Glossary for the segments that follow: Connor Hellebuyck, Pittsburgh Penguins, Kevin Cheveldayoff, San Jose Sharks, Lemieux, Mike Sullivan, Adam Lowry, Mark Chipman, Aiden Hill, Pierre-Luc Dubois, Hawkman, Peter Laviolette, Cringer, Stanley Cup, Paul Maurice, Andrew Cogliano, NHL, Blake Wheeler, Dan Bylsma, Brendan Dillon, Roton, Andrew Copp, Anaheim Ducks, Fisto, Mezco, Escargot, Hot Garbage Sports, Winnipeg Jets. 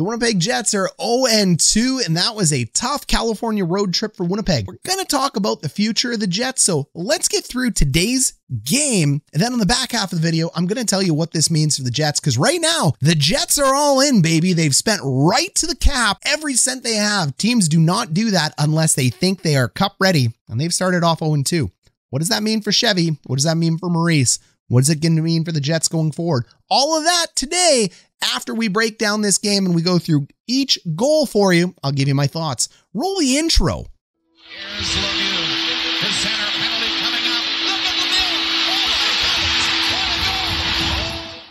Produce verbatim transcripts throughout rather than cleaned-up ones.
The Winnipeg Jets are oh and two, and that was a tough California road trip for Winnipeg. We're going to talk about the future of the Jets, so let's get through today's game. And then on the back half of the video, I'm going to tell you what this means for the Jets, because right now, the Jets are all in, baby. They've spent right to the cap every cent they have. Teams do not do that unless they think they are cup ready, and they've started off oh and two. What does that mean for Chevy? What does that mean for Maurice? What is it going to mean for the Jets going forward? All of that today, after we break down this game and we go through each goal for you, I'll give you my thoughts. Roll the intro. Here's Lemieux, the center penalty coming up. Look at Lemieux. Oh my God, what a goal.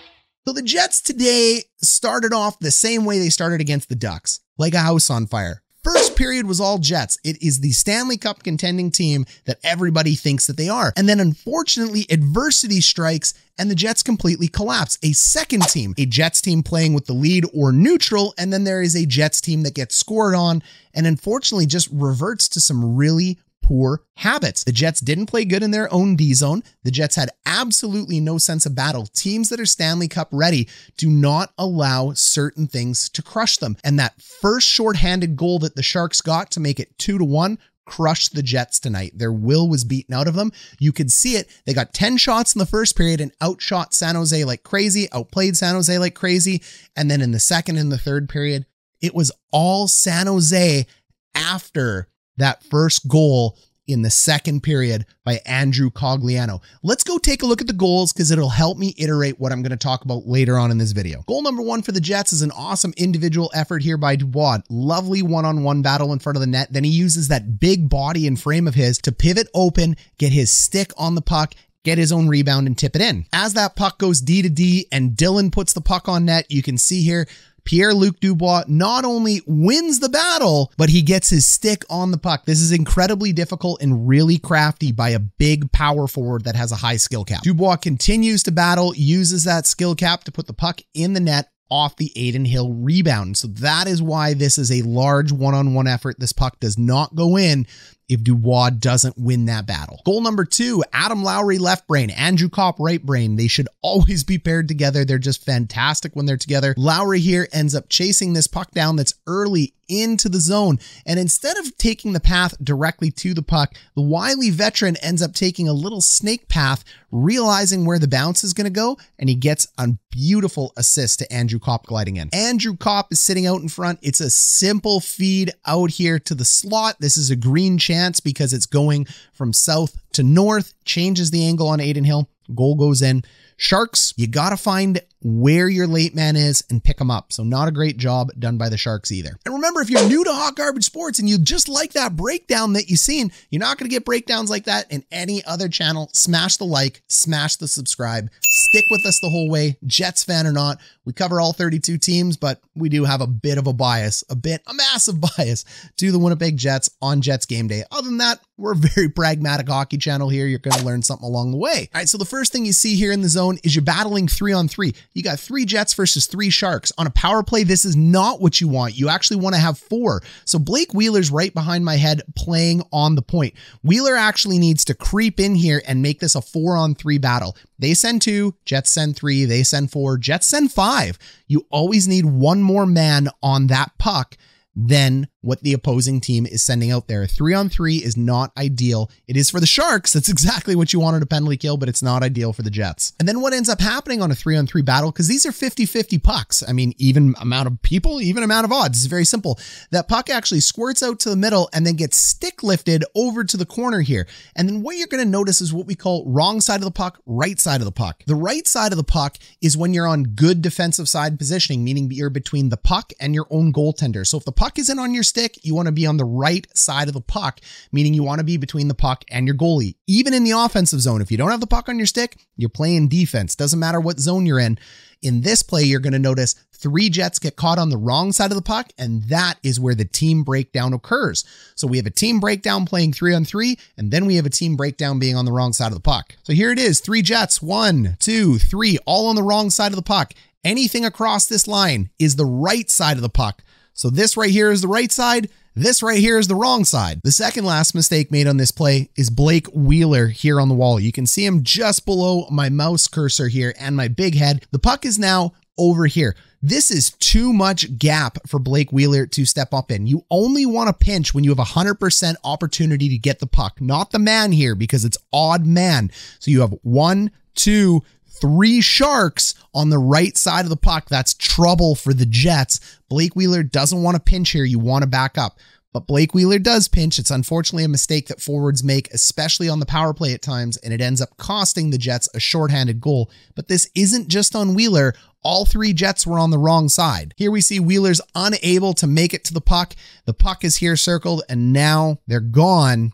So the Jets today started off the same way they started against the Ducks, like a house on fire. First period was all Jets. It is the Stanley Cup contending team that everybody thinks that they are. And then unfortunately, adversity strikes and the Jets completely collapse. A second team, a Jets team playing with the lead or neutral, and then there is a Jets team that gets scored on and unfortunately just reverts to some really poor habits. The Jets didn't play good in their own D zone. The Jets had absolutely no sense of battle. Teams that are Stanley Cup ready do not allow certain things to crush them. And that first shorthanded goal that the Sharks got to make it two to one crushed the Jets tonight. Their will was beaten out of them. You could see it. They got ten shots in the first period and outshot San Jose like crazy, outplayed San Jose like crazy. And then in the second and the third period, it was all San Jose after that first goal in the second period by Andrew Cogliano. Let's go take a look at the goals because it'll help me iterate what I'm going to talk about later on in this video. Goal number one for the Jets is an awesome individual effort here by Dubois. Lovely one-on-one battle in front of the net. Then he uses that big body and frame of his to pivot open, get his stick on the puck, get his own rebound and tip it in. As that puck goes D to D and Dillon puts the puck on net, you can see here, Pierre-Luc Dubois not only wins the battle, but he gets his stick on the puck. This is incredibly difficult and really crafty by a big power forward that has a high skill cap. Dubois continues to battle, uses that skill cap to put the puck in the net off the Aiden Hill rebound. So that is why this is a large one-on-one effort. This puck does not go in if Dubois doesn't win that battle. Goal number two, Adam Lowry left brain, Andrew Copp right brain. They should always be paired together. They're just fantastic when they're together. Lowry here ends up chasing this puck down that's early into the zone. And instead of taking the path directly to the puck, the wily veteran ends up taking a little snake path, realizing where the bounce is going to go, and he gets a beautiful assist to Andrew Copp gliding in. Andrew Copp is sitting out in front. It's a simple feed out here to the slot. This is a green chance because it's going from south to north, changes the angle on Aiden Hill, goal goes in. Sharks, you got to find where your late man is and pick him up. So not a great job done by the Sharks either. And remember, if you're new to Hot Garbage Sports and you just like that breakdown that you've seen, you're not going to get breakdowns like that in any other channel. Smash the like, smash the subscribe, stick with us the whole way, Jets fan or not. We cover all thirty-two teams, but we do have a bit of a bias, a bit, a massive bias to the Winnipeg Jets on Jets game day. Other than that, we're a very pragmatic hockey channel here. You're going to learn something along the way. All right, so the first thing you see here in the zone is you're battling three on three. You got three Jets versus three Sharks. On a power play, this is not what you want. You actually want to have four. So Blake Wheeler's right behind my head playing on the point. Wheeler actually needs to creep in here and make this a four on three battle. They send two, Jets send three, they send four, Jets send five. You always need one more man on that puck than what the opposing team is sending out there. Three on three is not ideal. It is for the Sharks. That's exactly what you wanted, a penalty kill, but it's not ideal for the Jets. And then what ends up happening on a three on three battle, because these are fifty fifty pucks. I mean, even amount of people, even amount of odds. It's very simple. That puck actually squirts out to the middle and then gets stick lifted over to the corner here. And then what you're going to notice is what we call wrong side of the puck, right side of the puck. The right side of the puck is when you're on good defensive side positioning, meaning you're between the puck and your own goaltender. So if the puck isn't on your stick, you want to be on the right side of the puck, meaning you want to be between the puck and your goalie. Even in the offensive zone, if you don't have the puck on your stick, you're playing defense. Doesn't matter what zone you're in. In this play, you're going to notice three Jets get caught on the wrong side of the puck, and that is where the team breakdown occurs. So we have a team breakdown playing three on three, and then we have a team breakdown being on the wrong side of the puck. So here it is, three Jets, one, two, three, all on the wrong side of the puck. Anything across this line is the right side of the puck. So this right here is the right side. This right here is the wrong side. The second last mistake made on this play is Blake Wheeler here on the wall. You can see him just below my mouse cursor here and my big head. The puck is now over here. This is too much gap for Blake Wheeler to step up in. You only want to pinch when you have one hundred percent opportunity to get the puck, not the man here because it's odd man. So you have one, two, three Sharks on the right side of the puck. That's trouble for the Jets. Blake Wheeler doesn't want to pinch here. You want to back up. But Blake Wheeler does pinch. It's unfortunately a mistake that forwards make, especially on the power play at times, and it ends up costing the Jets a shorthanded goal. But this isn't just on Wheeler. All three Jets were on the wrong side. Here we see Wheeler's unable to make it to the puck. The puck is here circled, and now they're gone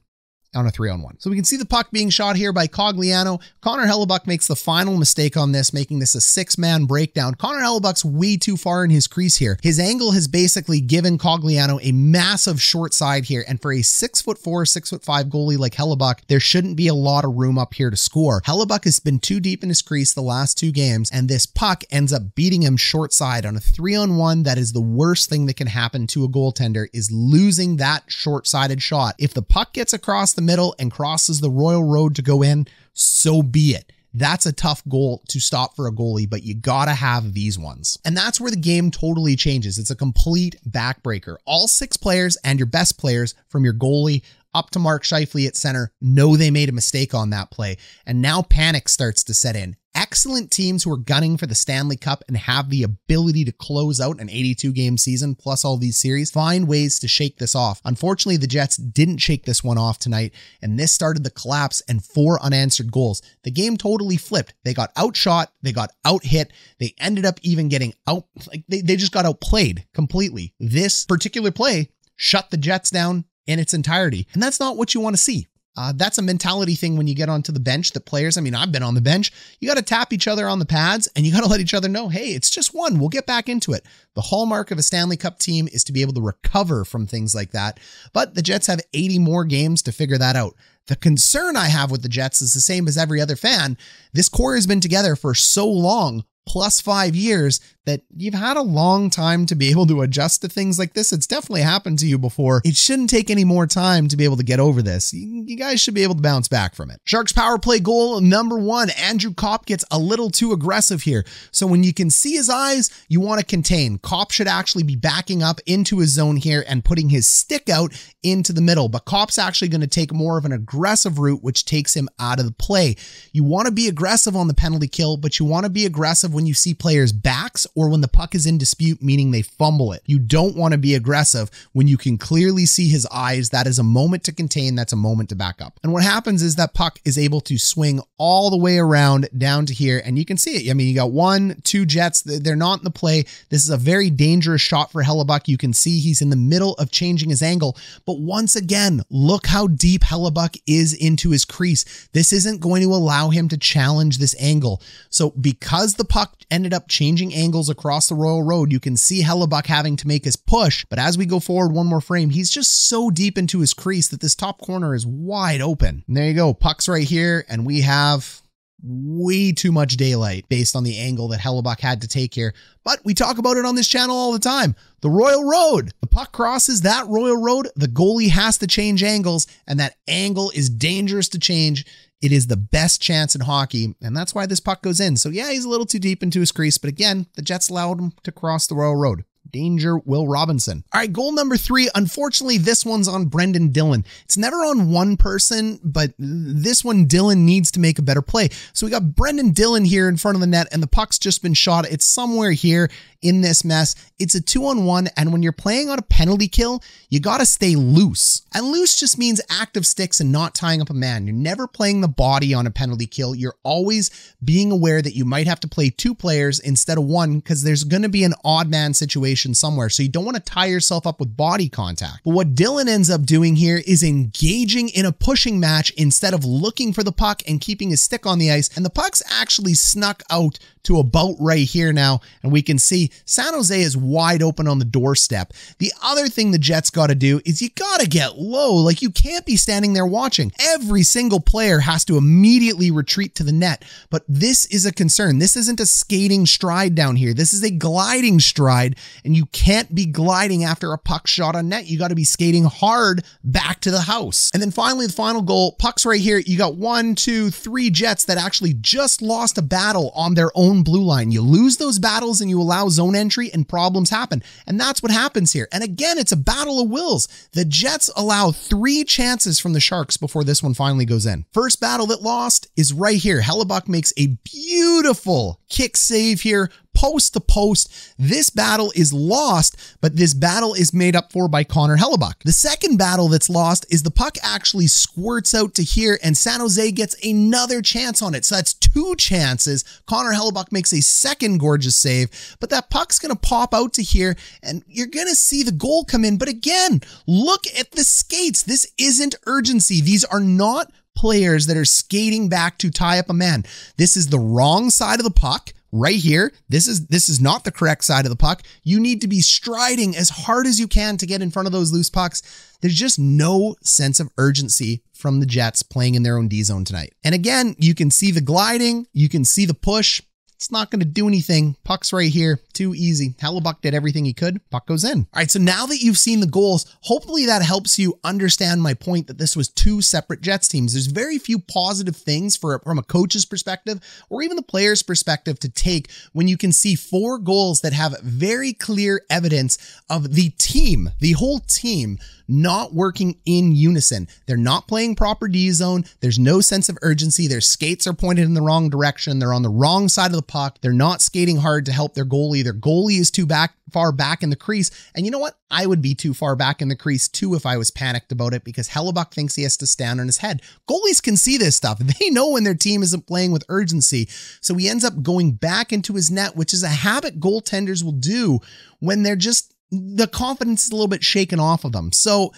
on a three on one. So we can see the puck being shot here by Cogliano. Connor Hellebuyck makes the final mistake on this, making this a six-man breakdown. Connor Hellebuck's way too far in his crease here. His angle has basically given Cogliano a massive short side here, and for a six foot four, six foot five goalie like Hellebuyck, there shouldn't be a lot of room up here to score. Hellebuyck has been too deep in his crease the last two games, and this puck ends up beating him short side on a three on one. That is the worst thing that can happen to a goaltender, is losing that short-sided shot. If the puck gets across the middle and crosses the Royal Road to go in, so be it. That's a tough goal to stop for a goalie, but you gotta have these ones. And that's where the game totally changes. It's a complete backbreaker. All six players and your best players, from your goalie up to Mark Scheifele at center, know they made a mistake on that play. And now panic starts to set in. Excellent teams who are gunning for the Stanley Cup and have the ability to close out an eighty-two game season plus all these series find ways to shake this off. Unfortunately, the Jets didn't shake this one off tonight, and this started the collapse and four unanswered goals. The game totally flipped. They got outshot. They got out-hit. They ended up even getting out. Like they, they just got outplayed completely. This particular play shut the Jets down in its entirety, and that's not what you want to see. Uh, that's a mentality thing when you get onto the bench. The players, I mean, I've been on the bench. You got to tap each other on the pads, and you got to let each other know, hey, it's just one. We'll get back into it. The hallmark of a Stanley Cup team is to be able to recover from things like that. But the Jets have eighty more games to figure that out. The concern I have with the Jets is the same as every other fan. This core has been together for so long, plus five years, that you've had a long time to be able to adjust to things like this. It's definitely happened to you before. It shouldn't take any more time to be able to get over this. You guys should be able to bounce back from it. Sharks power play goal number one. Andrew Copp gets a little too aggressive here. So when you can see his eyes, you want to contain. Copp should actually be backing up into his zone here and putting his stick out into the middle, but Copp's actually going to take more of an aggressive route, which takes him out of the play. You want to be aggressive on the penalty kill, but you want to be aggressive when you see players' backs or when the puck is in dispute, meaning they fumble it. You don't want to be aggressive when you can clearly see his eyes. That is a moment to contain. That's a moment to back up. And what happens is that puck is able to swing all the way around down to here, and you can see it. I mean, you got one, two Jets. They're not in the play. This is a very dangerous shot for Hellebuyck. You can see he's in the middle of changing his angle. But once again, look how deep Hellebuyck is into his crease. This isn't going to allow him to challenge this angle. So because the puck ended up changing angles across the Royal Road, you can see Hellebuyck having to make his push, but as we go forward one more frame, he's just so deep into his crease that this top corner is wide open. And there you go, puck's right here, and we have way too much daylight based on the angle that Hellebuyck had to take here. But we talk about it on this channel all the time. The Royal Road. The puck crosses that Royal Road, the goalie has to change angles, and that angle is dangerous to change. It is the best chance in hockey, and that's why this puck goes in. So yeah, he's a little too deep into his crease, but again, the Jets allowed him to cross the Royal Road. Danger, Will Robinson. All right, goal number three. Unfortunately, this one's on Brendan Dillon. It's never on one person, but this one, Dillon needs to make a better play. So we got Brendan Dillon here in front of the net, and the puck's just been shot. It's somewhere here in this mess. It's a two on one, and when you're playing on a penalty kill, you got to stay loose. And loose just means active sticks and not tying up a man. You're never playing the body on a penalty kill. You're always being aware that you might have to play two players instead of one, because there's going to be an odd man situation somewhere. So you don't want to tie yourself up with body contact. But what Dillon ends up doing here is engaging in a pushing match instead of looking for the puck and keeping his stick on the ice. And the puck's actually snuck out to about right here now. And we can see San Jose is wide open on the doorstep. The other thing the Jets got to do is you got to get low. Like, you can't be standing there watching. Every single player has to immediately retreat to the net. But this is a concern. This isn't a skating stride down here. This is a gliding stride. and you can't be gliding after a puck shot on net. You got to be skating hard back to the house. And then finally, the final goal, pucks right here. You got one, two, three Jets that actually just lost a battle on their own blue line. You lose those battles and you allow zone entry and problems happen. And that's what happens here. And again, it's a battle of wills. The Jets allow three chances from the Sharks before this one finally goes in. First battle that lost is right here. Hellebuyck makes a beautiful kick save here, post to post. This battle is lost, but this battle is made up for by Connor Hellebuyck. The second battle that's lost is the puck actually squirts out to here and San Jose gets another chance on it. So that's two chances. Connor Hellebuyck makes a second gorgeous save, but that puck's going to pop out to here and you're going to see the goal come in. But again, look at the skates. This isn't urgency. These are not players that are skating back to tie up a man. This is the wrong side of the puck. Right here, this is this is not the correct side of the puck. You need to be striding as hard as you can to get in front of those loose pucks. There's just no sense of urgency from the Jets playing in their own D zone tonight. And again, you can see the gliding, you can see the push. It's not going to do anything. Puck's right here. Too easy. Hellebuyck did everything he could. Puck goes in. All right, so now that you've seen the goals, hopefully that helps you understand my point that this was two separate Jets teams. There's very few positive things for from a coach's perspective or even the player's perspective to take when you can see four goals that have very clear evidence of the team, the whole team, not working in unison. They're not playing proper D zone. There's no sense of urgency. Their skates are pointed in the wrong direction. They're on the wrong side of the puck. They're not skating hard to help their goalie. Their goalie is too back far back in the crease. And you know what? I would be too far back in the crease too if I was panicked about it, because Hellebuyck thinks he has to stand on his head. Goalies can see this stuff. They know when their team isn't playing with urgency. So he ends up going back into his net, which is a habit goaltenders will do when they're just, the confidence is a little bit shaken off of them. So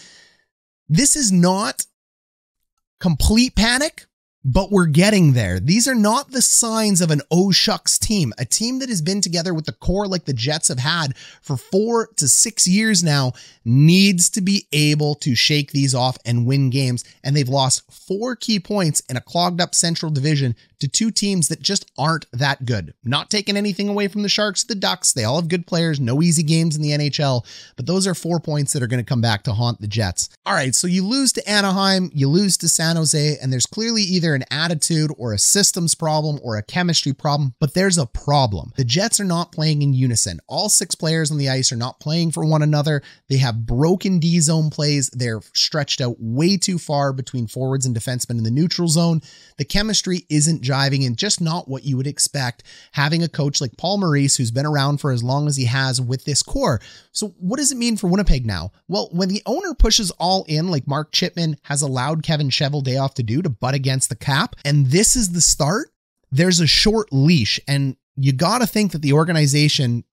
this is not complete panic, but we're getting there. These are not the signs of an oh shucks team, a team that has been together with the core like the Jets have had for four to six years now, needs to be able to shake these off and win games. And they've lost four key points in a clogged up Central Division to two teams that just aren't that good. Not taking anything away from the Sharks, the Ducks. They all have good players, no easy games in the N H L, but those are four points that are going to come back to haunt the Jets. All right, so you lose to Anaheim, you lose to San Jose, and there's clearly either an attitude or a systems problem or a chemistry problem, but there's a problem. The Jets are not playing in unison. All six players on the ice are not playing for one another. They have broken D zone plays. They're stretched out way too far between forwards and defensemen in the neutral zone. The chemistry isn't jiving and just not what you would expect having a coach like Paul Maurice, who's been around for as long as he has with this core. So what does it mean for Winnipeg now? Well, when the owner pushes all in like Mark Chipman has allowed Kevin Cheveldayoff to do, to butt against the cap, and this is the start, there's a short leash. And you got to think that the organization,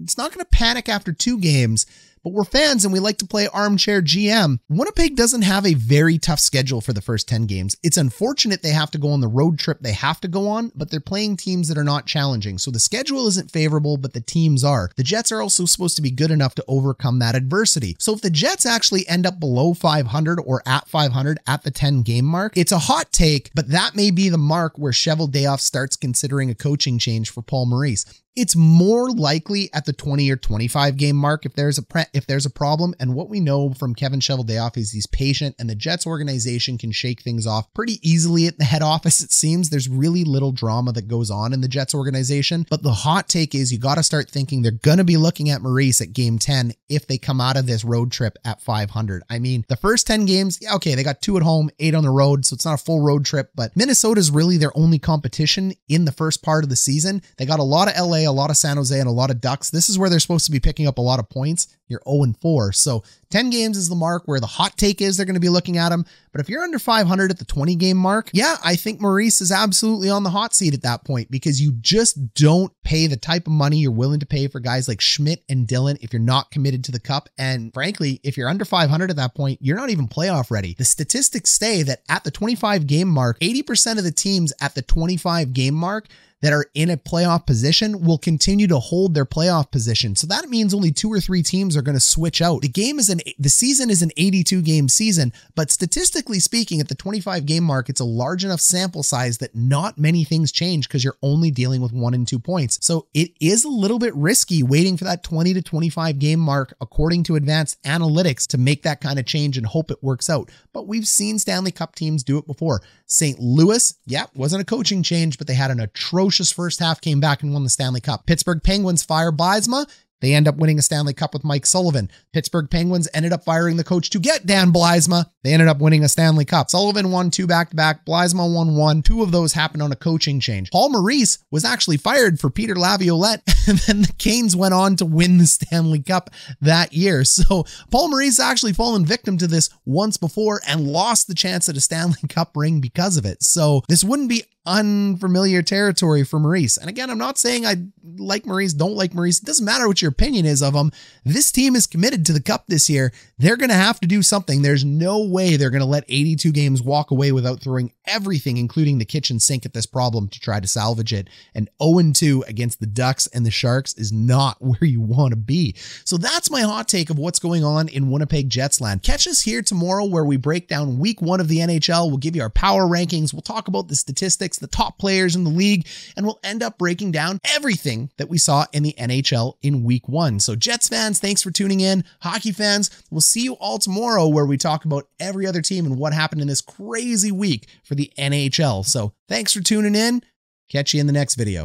it's not going to panic after two games, but we're fans and we like to play armchair G M. Winnipeg doesn't have a very tough schedule for the first ten games. It's unfortunate they have to go on the road trip they have to go on, but they're playing teams that are not challenging. So the schedule isn't favorable, but the teams are. The Jets are also supposed to be good enough to overcome that adversity. So if the Jets actually end up below five hundred or at five hundred at the ten game mark, it's a hot take, but that may be the mark where Cheveldayoff starts considering a coaching change for Paul Maurice. It's more likely at the twenty or twenty-five game mark if there's a pre if there's a problem. And what we know from Kevin Cheveldayoff is he's patient, and the Jets organization can shake things off pretty easily at the head office. It seems there's really little drama that goes on in the Jets organization, but the hot take is you got to start thinking they're going to be looking at Maurice at game ten if they come out of this road trip at five hundred. I mean, the first ten games, yeah, okay, they got two at home, eight on the road, so it's not a full road trip, but Minnesota's really their only competition in the first part of the season. They got a lot of L A, a lot of San Jose, and a lot of Ducks. This is where they're supposed to be picking up a lot of points. You're oh and four. So ten games is the mark where the hot take is they're going to be looking at him. But if you're under five hundred at the twenty game mark, yeah, I think Maurice is absolutely on the hot seat at that point, because you just don't pay the type of money you're willing to pay for guys like Schmidt and Dillon if you're not committed to the cup. And frankly, if you're under five hundred at that point, you're not even playoff ready. The statistics say that at the twenty-five game mark, eighty percent of the teams at the twenty-five game mark that are in a playoff position will continue to hold their playoff position. So that means only two or three teams are going to switch out. The game is an the season is an eighty-two game season, but statistically Realistically speaking, at the twenty-five game mark, it's a large enough sample size that not many things change because you're only dealing with one and two points. So it is a little bit risky waiting for that twenty to twenty-five game mark, according to advanced analytics, to make that kind of change and hope it works out. But we've seen Stanley Cup teams do it before. Saint Louis, yeah, wasn't a coaching change, but they had an atrocious first half, came back and won the Stanley Cup. Pittsburgh Penguins fire Bylsma. They end up winning a Stanley Cup with Mike Sullivan. Pittsburgh Penguins ended up firing the coach to get Dan Bylsma. They ended up winning a Stanley Cup. Sullivan won two back-to-back. Bylsma won one. Two of those happened on a coaching change. Paul Maurice was actually fired for Peter Laviolette, and then the Canes went on to win the Stanley Cup that year. So Paul Maurice actually fallen victim to this once before and lost the chance at a Stanley Cup ring because of it. So this wouldn't be unfamiliar territory for Maurice. And again, I'm not saying I like Maurice, don't like Maurice. It doesn't matter what your opinion is of him. This team is committed to the cup this year. They're going to have to do something. There's no way they're going to let eighty-two games walk away without throwing everything, including the kitchen sink, at this problem to try to salvage it. And oh and two against the Ducks and the Sharks is not where you want to be. So that's my hot take of what's going on in Winnipeg Jets land. Catch us here tomorrow where we break down week one of the N H L. We'll give you our power rankings. We'll talk about the statistics, the top players in the league, and we'll end up breaking down everything that we saw in the N H L in week one. So Jets fans, thanks for tuning in. Hockey fans, we'll see you all tomorrow where we talk about every other team and what happened in this crazy week for the N H L. So thanks for tuning in. Catch you in the next video.